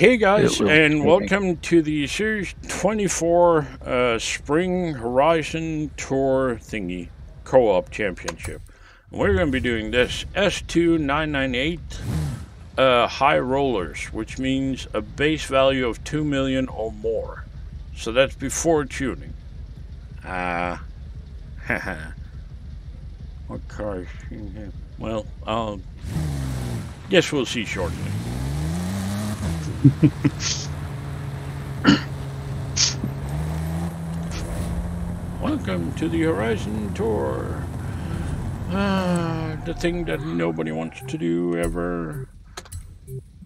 Hey guys, and welcome to the Series 24 Spring Horizon Tour thingy co-op championship. We're going to be doing this S2998 high rollers, which means a base value of 2 million or more. So that's before tuning. What car? Well, guess we'll see shortly. Welcome to the Horizon Tour. The thing that nobody wants to do ever.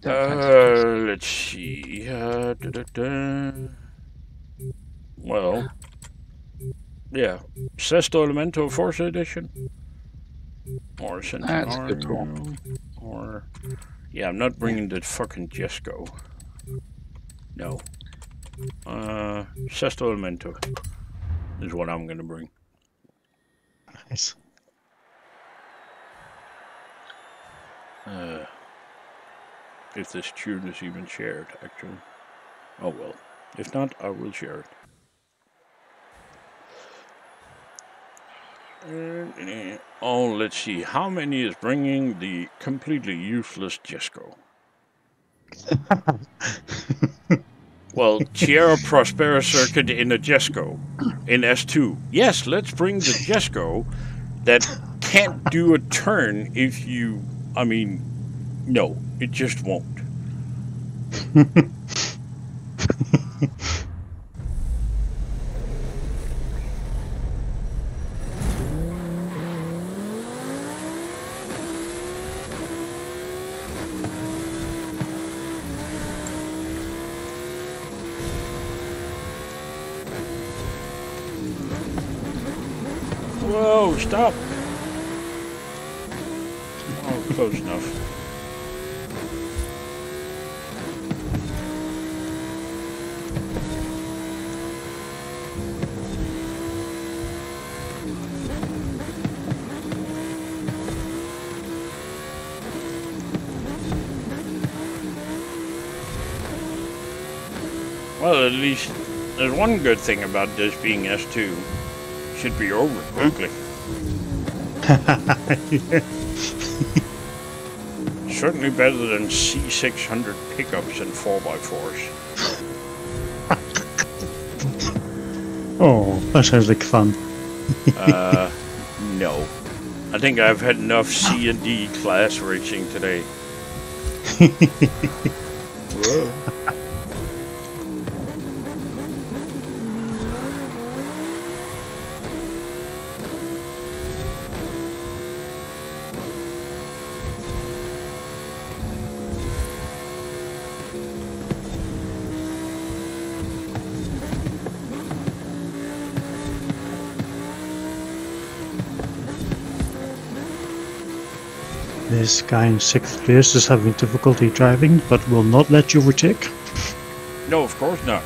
Let's see. Well, yeah, Sesto Elemento Forza Edition, or Centenario, or. Yeah, I'm not bringing that fucking Jesko. No. Sesto Elemento is what I'm gonna bring. Nice. If this tune is even shared, actually. Oh well. If not, I will share it. Oh, let's see. How many is bringing the completely useless Jesko? Well, Tierra Prospera Circuit in a Jesko, in S2. Yes, let's bring the Jesko that can't do a turn if you... I mean, no, it just won't. Whoa, stop! Oh, close enough. Well, at least there's one good thing about this being S2. Should be over quickly. Certainly better than C600 pickups and 4x4s. Oh, that sounds like fun. No. I think I've had enough C and D class racing today. Whoa. This guy in 6th place is having difficulty driving, but will not let you overtake. No, of course not.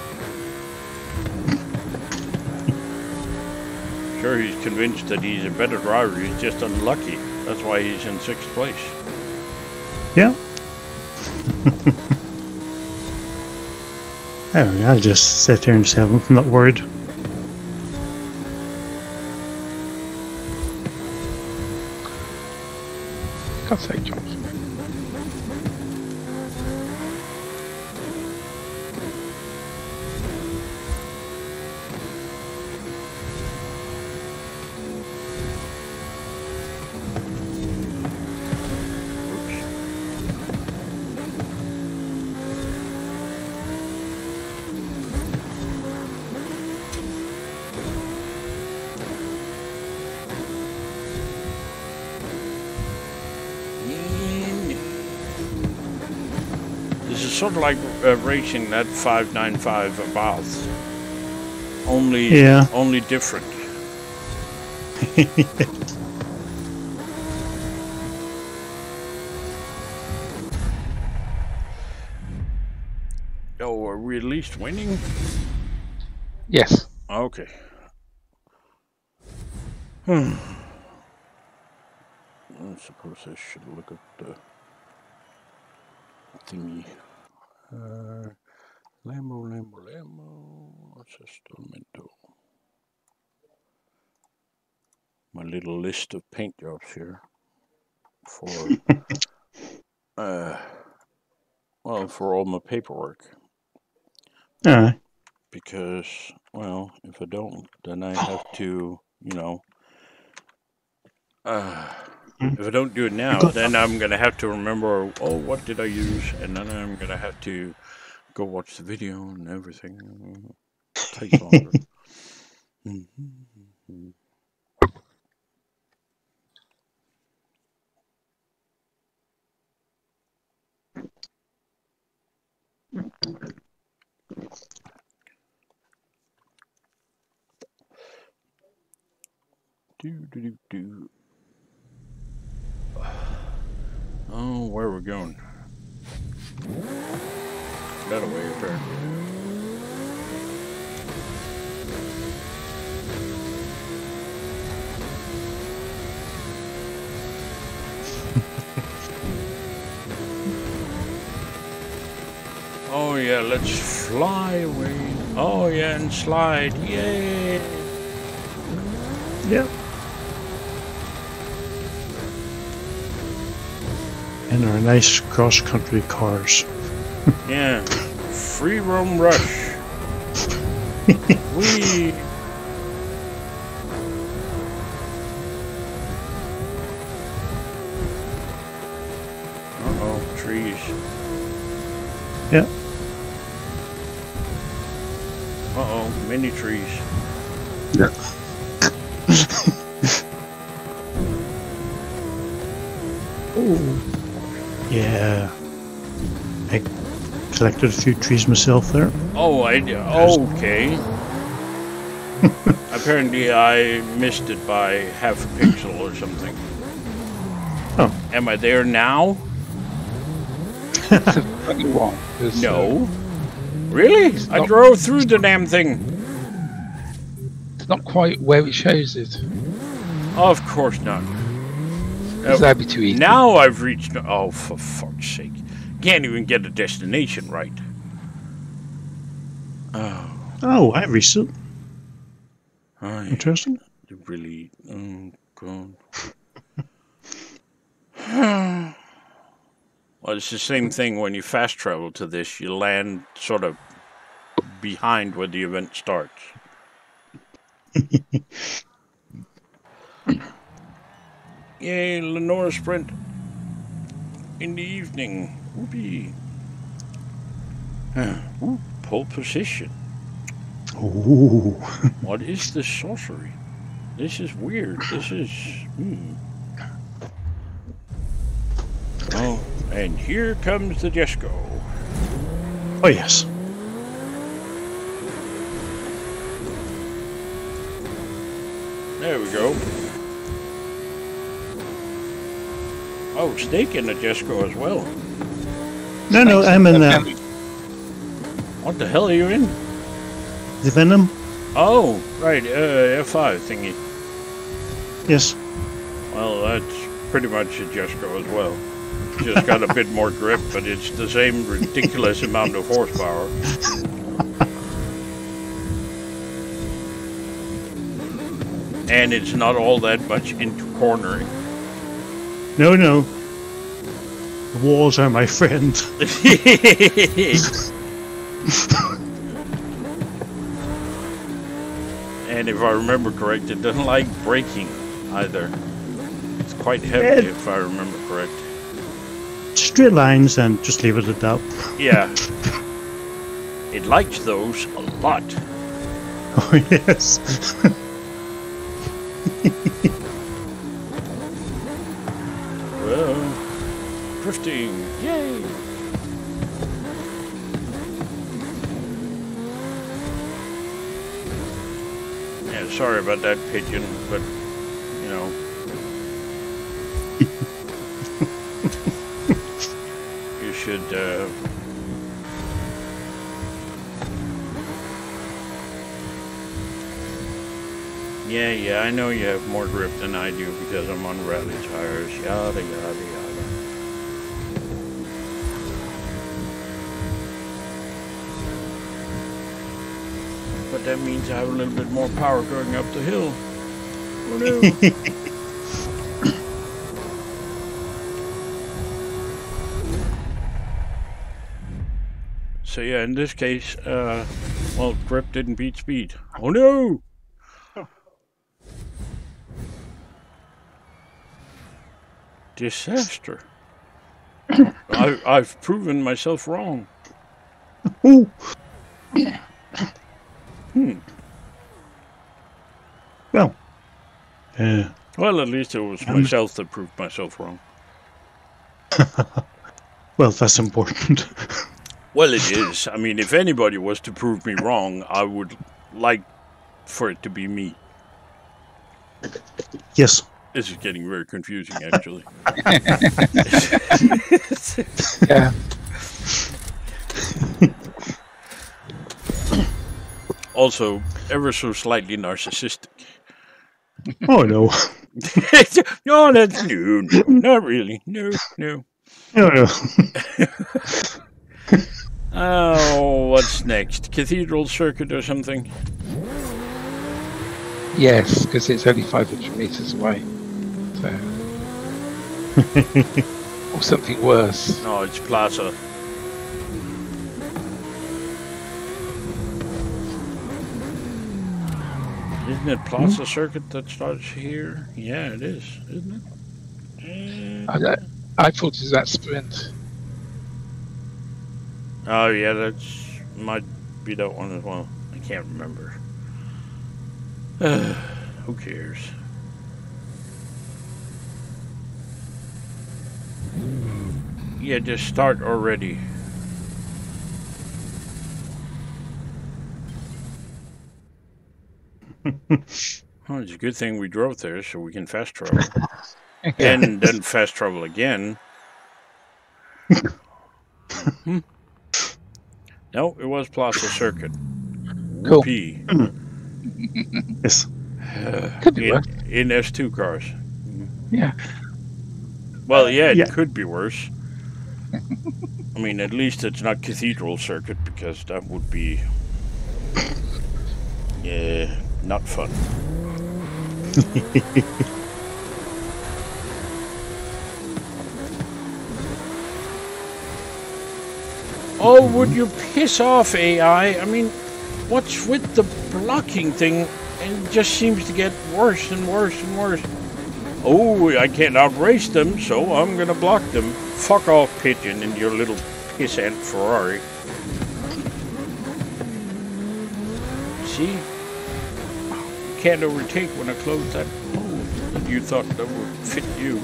Sure, he's convinced that he's a better driver, he's just unlucky. That's why he's in 6th place. Yeah. I don't know, I'll just sit here and say I'm not worried. Outside jobs. Sort of like racing that 595 Bath, only different. Oh, are we at least winning? Yes. Okay. I suppose I should look at the thingy. Lambo, Sesto Elemento. My little list of paint jobs here for, well, for all my paperwork. Because, well, if I don't, then I have to, you know, if I don't do it now, then I'm going to have to remember, oh, what did I use? And then I'm going to have to go watch the video and everything. It takes longer. Do. Oh, where are we going? That way, apparently. Oh yeah, let's fly away. Oh yeah, and slide. Yay! Yep. And our nice cross-country cars. Yeah. Free roam rush. Whee! Uh-oh, trees. Yep. Uh-oh, many trees. Yep. Ooh. Yeah, I collected a few trees myself there. Oh, I did. Okay. Apparently, I missed it by half a pixel or something. Oh, am I there now? No. Really? I drove through the damn thing. It's not quite where it shows it. Of course not. That'd be too easy. Now I've reached... Oh, for fuck's sake. Can't even get a destination right. Oh, I reached it. Interesting. Really... Oh, God. Well, it's the same thing when you fast travel to this. You land sort of behind where the event starts. Yay, Lenora Sprint in the evening. Whoopee. Ooh, pole position. Ooh. What is this sorcery? This is weird. This is... Oh, and here comes the Jesko. Oh, yes. There we go. Oh, Snake in the Jesko as well. No, I'm in that. What the hell are you in? The Venom. Oh, right, F5 thingy. Yes. Well, that's pretty much a Jesko as well. Just got a bit more grip, but it's the same ridiculous amount of horsepower. And it's not all that much into cornering. No. The walls are my friend. And if I remember correct, it doesn't like braking either. It's quite heavy, if I remember correct. Straight lines and just leave it at that. Yeah. It likes those a lot. Oh, yes. Drifting! Yay! Yeah, sorry about that pigeon, but you know. You should Yeah, I know you have more grip than I do because I'm on rally tires, yada yada yada. that means I have a little bit more power going up the hill. Oh no. So yeah, in this case, well, grip didn't beat speed. Oh no! Huh. Disaster. I've proven myself wrong. Well. Well, at least it was myself that proved myself wrong. Well, that's important. Well, it is. I mean, if anybody was to prove me wrong, I would like for it to be me. Yes. This is getting very confusing, actually. Yeah. Also, ever so slightly narcissistic. Oh, no. No, that's new. No, not really. No, no. No, no. Oh, what's next? Cathedral Circuit or something? Yes, because it's only 500 meters away. So. Or something worse. No, it's Plaza. Isn't it Plaza Circuit that starts here? Yeah, it is, isn't it? I thought it was that Sprint. Oh yeah, that's might be that one as well. I can't remember. Who cares? Yeah, just start already. Well, it's a good thing we drove there so we can fast travel. And then fast travel again. No, it was Plaza Circuit. Cool. P. Yes. Could be worse. In S2 cars. Yeah. Well, yeah, it could be worse. I mean, at least it's not Cathedral Circuit, because that would be... Yeah, not fun. Oh, would you piss off, AI? I mean, what's with the blocking thing? It just seems to get worse and worse and worse. Oh, I can't outrace them, so I'm going to block them. Fuck off, Pigeon, and your little pissant Ferrari. See? You can't overtake when I close that hole. You thought that would fit you.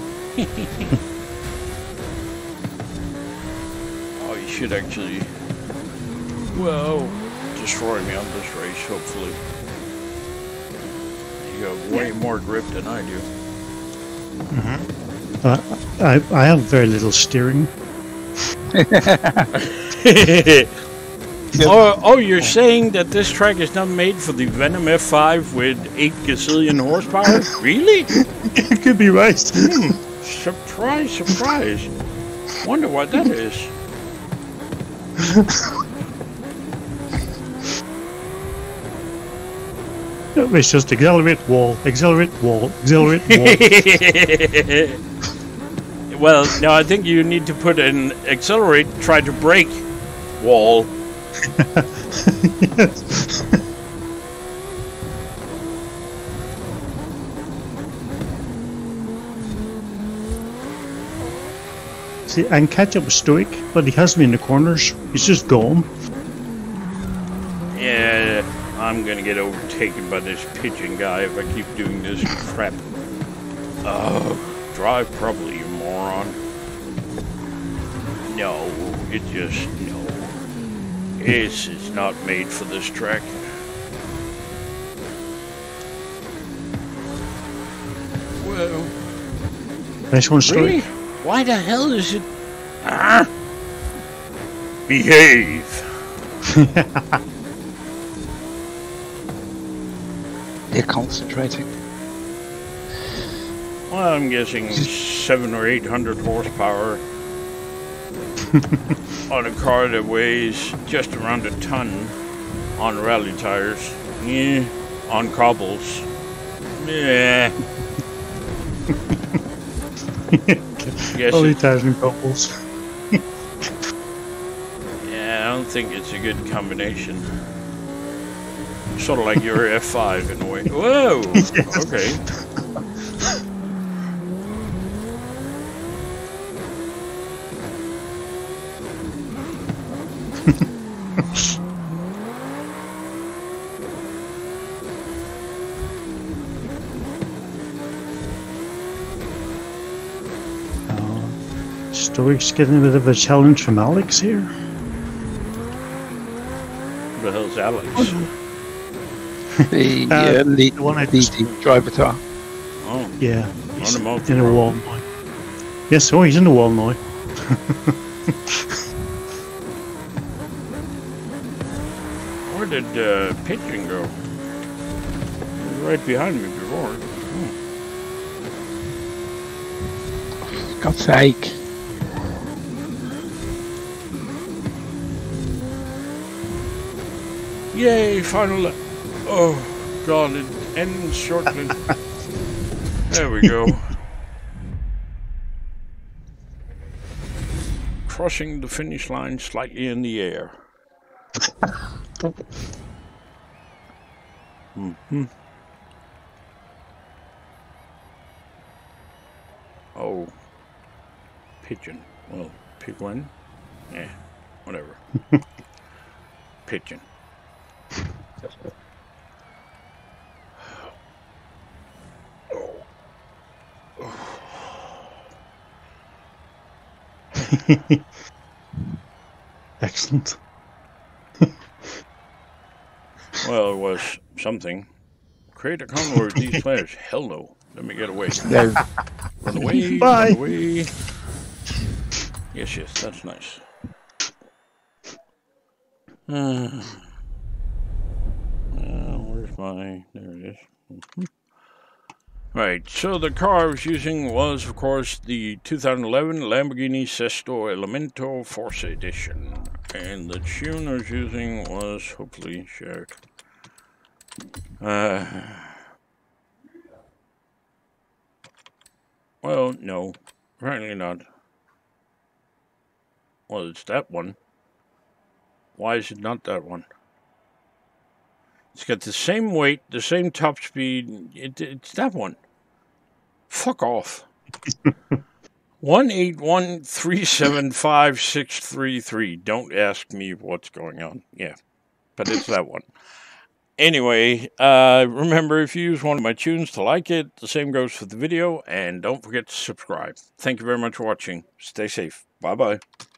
Should actually, well, destroy me on this race, hopefully. You have way more grip than I do. Mm-hmm. I have very little steering. Oh, you're saying that this track is not made for the Venom F5 with 8 gazillion horsepower? Really? You could be right. Surprise, surprise. Wonder what that is. It's just accelerate wall, accelerate wall, accelerate wall. Well, no, I think you need to put in accelerate, try to brake, wall. Yes. I can catch up with Stoic, but he has me in the corners. He's just gone. Yeah, I'm gonna get overtaken by this Pigeon guy if I keep doing this crap. Oh, drive properly, you moron. No, it just, no. It's not made for this track. Well. Nice one, Stoic. Really? Why the hell is it? Ah! Behave! They're concentrating. Well, I'm guessing 700 or 800 horsepower on a car that weighs just around a ton on rally tires. On cobbles. Yeah. Yes. Only times in cobbles. Yeah, I don't think it's a good combination. Sort of like your F5 in a way. Whoa! Yes. Okay. Storage is getting a bit of a challenge from Alex here. Who the hell's Alex? The one I just... the driver tar. Oh. Yeah. He's in a wall now. Yes, oh, he's in the wall now. Where did Pigeon go? He was right behind me before. Oh. God's sake. Yay, final lap. Oh, God, it ends shortly. There we go. Crossing the finish line slightly in the air. Mm-hmm. Oh, Pigeon. Well, Pigwin. Yeah, whatever. Pigeon. Excellent. Well, it was something. Create a combo with these players. Hell no. Let me get away. No. Run away. Bye. Run away. Yes, yes, that's nice. There it is. Mm-hmm. Right, so the car I was using was, of course, the 2011 Lamborghini Sesto Elemento Forza Edition. And the tune I was using was, hopefully, shared. Well, no, apparently not. Well, it's that one. Why is it not that one? It's got the same weight, the same top speed. It's that one. Fuck off. 181375633. Don't ask me what's going on. Yeah, but it's that one. Anyway, remember, if you use one of my tunes to like it, the same goes for the video. And don't forget to subscribe. Thank you very much for watching. Stay safe. Bye-bye.